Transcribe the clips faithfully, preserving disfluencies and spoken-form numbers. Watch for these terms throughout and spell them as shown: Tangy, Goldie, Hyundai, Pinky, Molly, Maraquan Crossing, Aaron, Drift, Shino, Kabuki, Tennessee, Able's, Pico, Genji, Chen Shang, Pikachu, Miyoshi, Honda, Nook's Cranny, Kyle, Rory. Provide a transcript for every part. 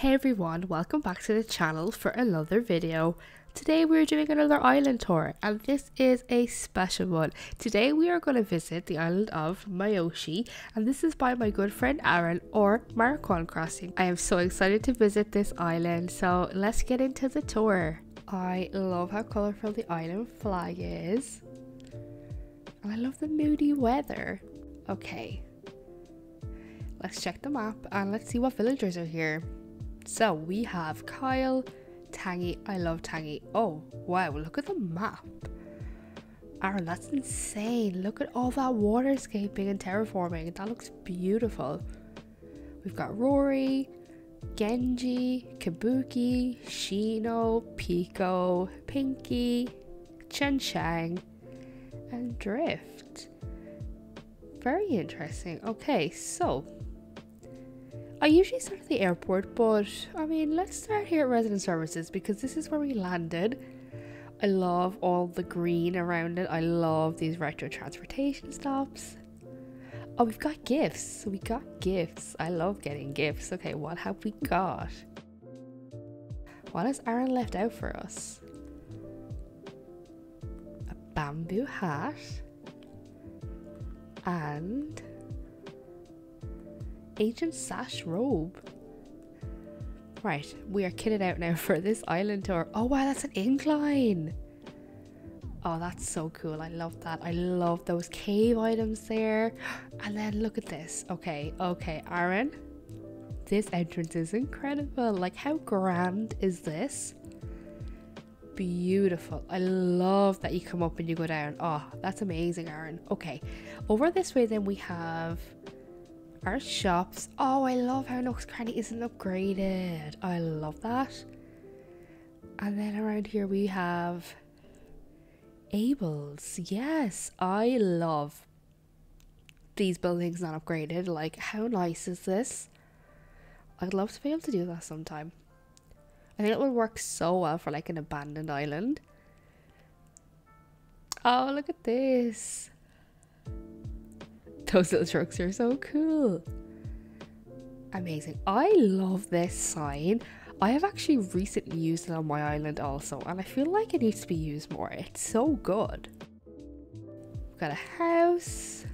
Hey everyone, welcome back to the channel for another video. Today we're doing another island tour and this is a special one. Today we are going to visit the island of Miyoshi and this is by my good friend Aaron, or Maraquan Crossing. I am so excited to visit this island, so let's get into the tour. I love how colourful the island flag is and I love the moody weather. Okay, let's check the map and let's see what villagers are here. So we have Kyle, Tangy. I love Tangy. Oh wow, look at the map. Aaron, that's insane. Look at all that waterscaping and terraforming. That looks beautiful. We've got Rory, Genji, Kabuki, Shino, Pico, Pinky, Chen Shang, and Drift. Very interesting. Okay, so I usually start at the airport, but I mean, let's start here at resident services because this is where we landed. I love all the green around it. I love these retro transportation stops. Oh, we've got gifts. We got gifts. I love getting gifts. Okay, what have we got? What has Aaron left out for us? A bamboo hat and ancient sash robe. Right, we are kitted out now for this island tour. Oh wow, that's an incline. Oh, that's so cool. I love that. I love those cave items there. And then look at this. Okay, okay, Aaron, this entrance is incredible. Like, how grand is this? Beautiful. I love that you come up and you go down. Oh, that's amazing, Aaron. Okay, over this way then we have our shops. Oh, I love how Nook's Cranny isn't upgraded. I love that. And then around here we have Able's. Yes, I love these buildings not upgraded. Like, how nice is this? I'd love to be able to do that sometime. I think it would work so well for like an abandoned island. Oh, look at this. Those little trucks are so cool. Amazing. I love this sign. I have actually recently used it on my island also, and I feel like it needs to be used more. It's so good. We've got a house.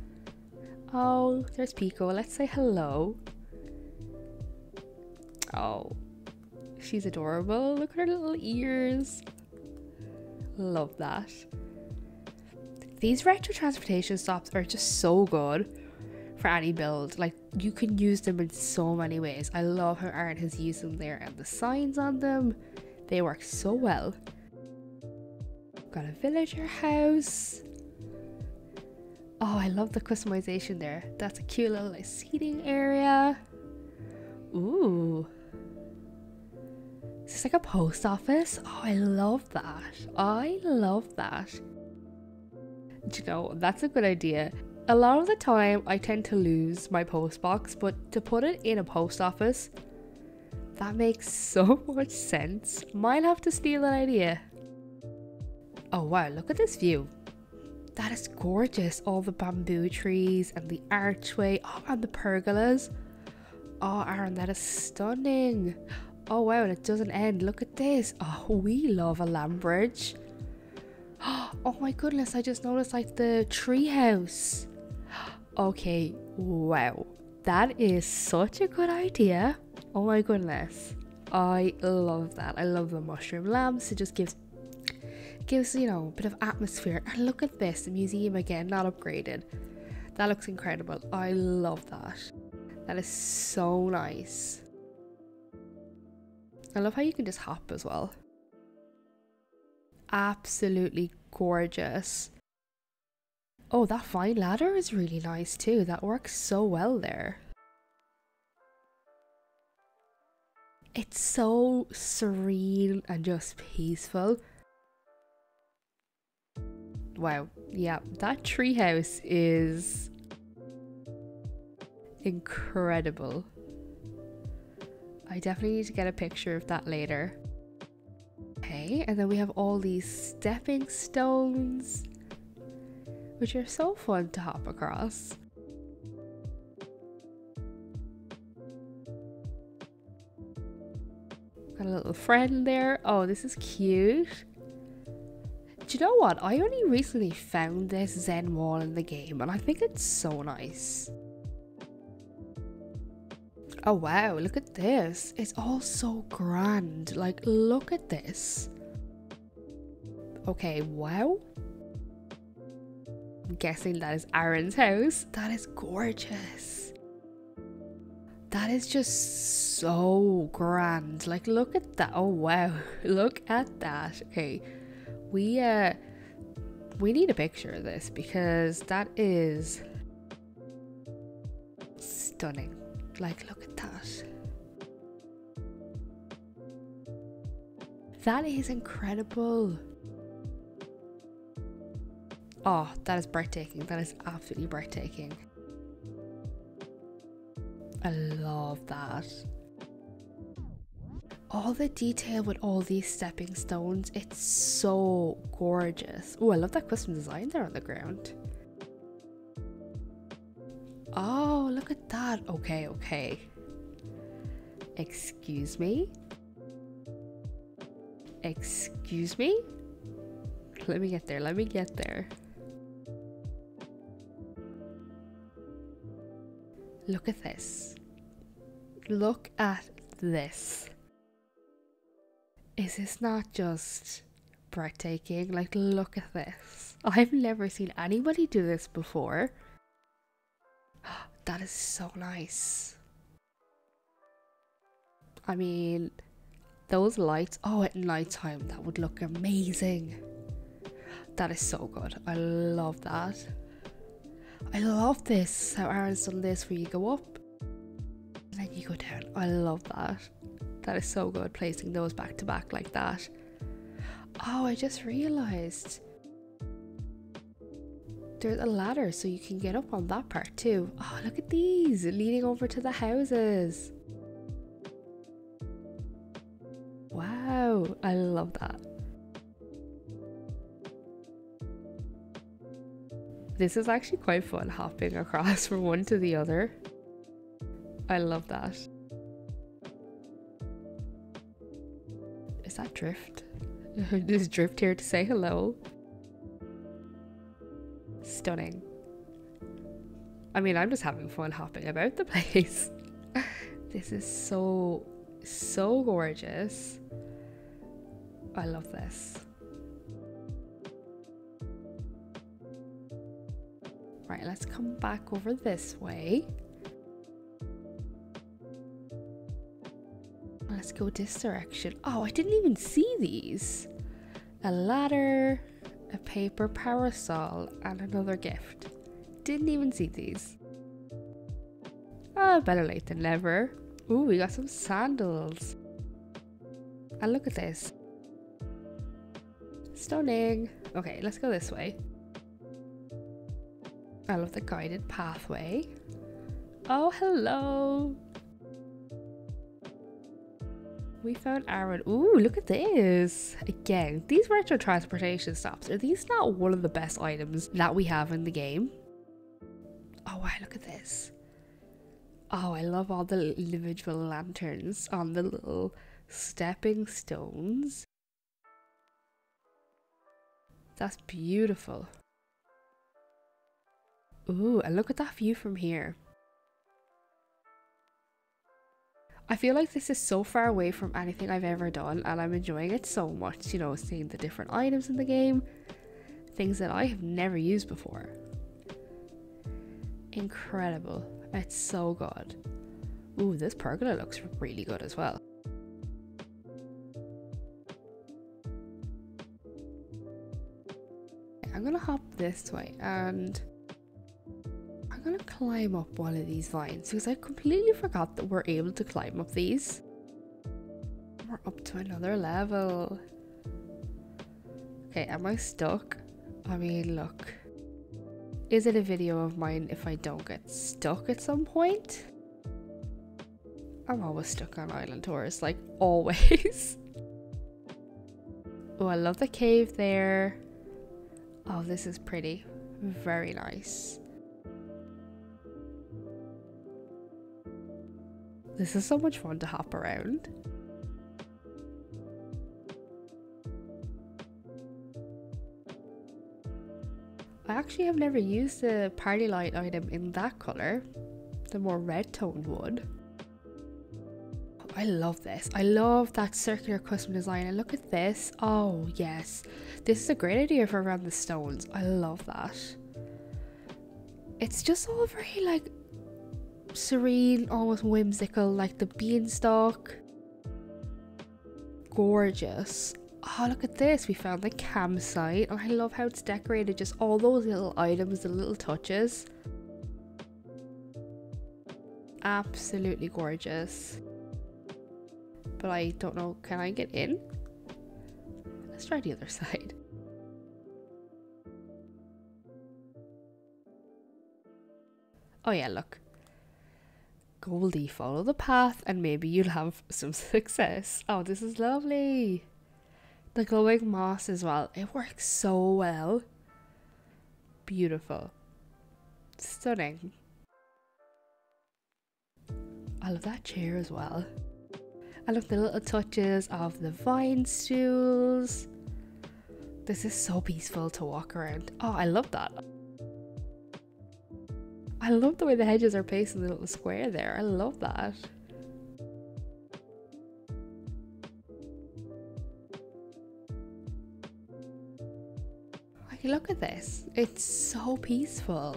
Oh, there's Pico. Let's say hello. Oh, she's adorable. Look at her little ears. Love that. These retro transportation stops are just so good for any build. Like, you can use them in so many ways. I love how Aaron has used them there, and the signs on them, they work so well. Got a villager house. Oh, I love the customization there. That's a cute little like, seating area. Ooh. Is this like a post office? Oh, I love that. I love that. Do you know, that's a good idea. A lot of the time I tend to lose my post box, but to put it in a post office, that makes so much sense. Might have to steal that idea. Oh wow, look at this view. That is gorgeous. All the bamboo trees and the archway. Oh, and the pergolas. Oh Aaron, that is stunning. Oh wow, and it doesn't end. Look at this. Oh, we love a land bridge. Oh my goodness, I just noticed like the tree house. Okay, wow, that is such a good idea. Oh my goodness, I love that. I love the mushroom lamps. It just gives gives you know, a bit of atmosphere. And look at this, the museum again, not upgraded. That looks incredible. I love that. That is so nice. I love how you can just hop as well. Absolutely gorgeous. Oh, that vine ladder is really nice too. That works so well there. It's so serene and just peaceful. Wow, yeah, that treehouse is incredible. I definitely need to get a picture of that later. Okay, and then we have all these stepping stones, which are so fun to hop across. Got a little friend there. Oh, this is cute. Do you know what? I only recently found this Zen wall in the game and I think it's so nice. Oh wow, look at this. It's all so grand. Like, look at this. Okay, wow. I'm guessing that is Aaron's house. That is gorgeous. That is just so grand. Like, look at that. Oh wow, look at that. Okay. We uh we need a picture of this because that is stunning. Like, look at that. That is incredible. Oh, that is breathtaking. That is absolutely breathtaking. I love that. All the detail with all these stepping stones, it's so gorgeous. Oh, I love that custom design there on the ground. Oh, look at that. Okay, okay. Excuse me? Excuse me? Let me get there, let me get there. Look at this. Look at this. Is this not just breathtaking? Like, look at this. I've never seen anybody do this before. That is so nice. I mean, those lights. Oh, at night time, that would look amazing. That is so good. I love that. I love this. How Aaron's done this where you go up and then you go down. I love that. That is so good, placing those back to back like that. Oh, I just realized there's a ladder so you can get up on that part too. Oh, look at these leading over to the houses. Wow, I love that. This is actually quite fun, hopping across from one to the other. I love that. Is that Drift? Is Drift here to say hello? Stunning. I mean, I'm just having fun hopping about the place. This is so, so gorgeous. I love this. Right, let's come back over this way. Let's go this direction. Oh, I didn't even see these. A ladder, a paper parasol, and another gift. Didn't even see these. Oh, better late than never. Ooh, we got some sandals. And look at this. Stunning. Okay, let's go this way. I love the guided pathway. Oh, hello. We found Aaron. Ooh, look at this. Again, these retro transportation stops. Are these not one of the best items that we have in the game? Oh wow, look at this. Oh, I love all the individual lanterns on the little stepping stones. That's beautiful. Ooh, and look at that view from here. I feel like this is so far away from anything I've ever done and I'm enjoying it so much, you know, seeing the different items in the game, things that I have never used before. Incredible. It's so good. Ooh, this pergola looks really good as well. I'm gonna hop this way and I'm gonna climb up one of these vines because I completely forgot that we're able to climb up these. We're up to another level. Okay, am I stuck? I mean, look. Is it a video of mine if I don't get stuck at some point? I'm always stuck on island tours, like always. Oh, I love the cave there. Oh, this is pretty. Very nice. This is so much fun to hop around. actually have never used the party light item in that color, the more red toned one. I love this. I love that circular custom design, and look at this. Oh yes, this is a great idea for around the stones. I love that. It's just all very like serene, almost whimsical, like the beanstalk. Gorgeous. Oh, look at this, we found the campsite. Oh, I love how it's decorated, just all those little items, the little touches. Absolutely gorgeous. But I don't know, can I get in? Let's try the other side. Oh yeah, look. Goldie, follow the path and maybe you'll have some success. Oh, this is lovely. The glowing moss as well. It works so well. Beautiful. Stunning. I love that chair as well. I love the little touches of the vine stools. This is so peaceful to walk around. Oh, I love that. I love the way the hedges are placed in the little square there. I love that. Like, look at this. It's so peaceful.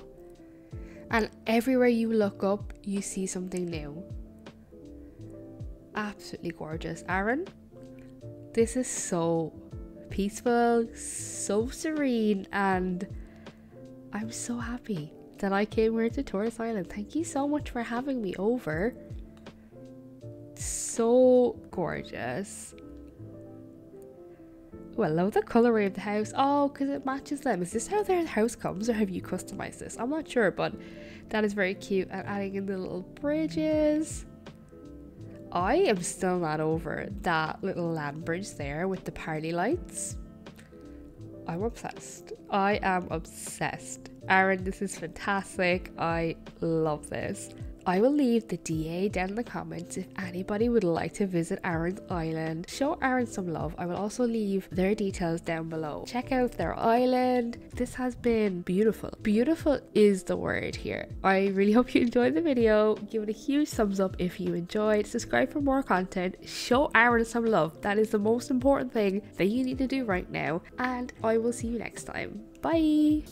And everywhere you look up, you see something new. Absolutely gorgeous. Aaron, this is so peaceful, so serene, and I'm so happy that I came here to Tortoise Island. Thank you so much for having me over. So gorgeous. Well, love the coloring of the house. Oh, because it matches them. Is this how their house comes, or have you customized this? I'm not sure, but that is very cute. And adding in the little bridges. I am still not over that little land bridge there with the party lights. I'm obsessed. I am obsessed. Aaron, this is fantastic. I love this. I will leave the D A down in the comments if anybody would like to visit Aaron's island. Show Aaron some love. I will also leave their details down below. Check out their island. This has been beautiful. Beautiful is the word here. I really hope you enjoyed the video. Give it a huge thumbs up if you enjoyed. Subscribe for more content. Show Aaron some love. That is the most important thing that you need to do right now. And I will see you next time. Bye.